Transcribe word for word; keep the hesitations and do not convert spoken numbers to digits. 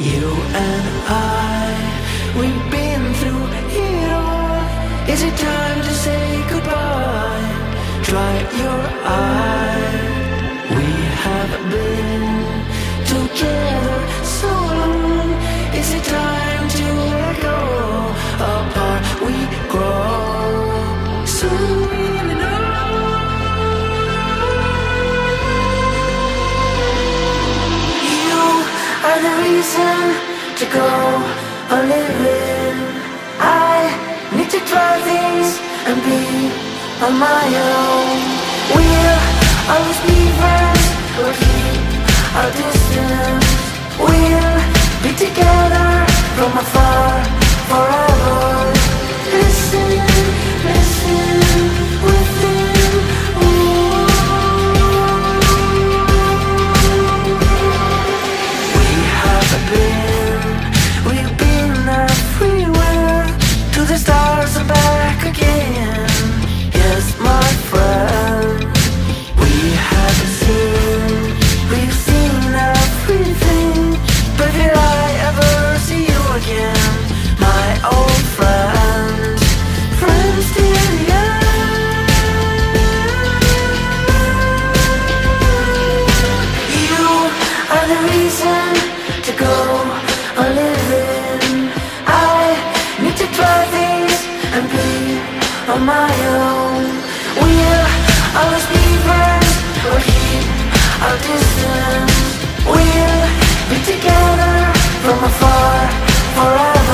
You and I, we've been through it all. Is it time to say goodbye? Dry your eye. We have been together so long. Is it time to let go? Apart we grow. Soon we know. You are the reason to go on living. I need to try things and be on my own. We'll always be friends, we'll keep our distance. We'll be together from afar forever. Listen, listen within. Ooh. We have been, we've been everywhere, to the stars and back again. Yes, my friend, we have seen, we've seen everything. But will I ever see you again, my old friend? On my own, we'll always be friends. We'll keep our distance. We'll be together from afar forever.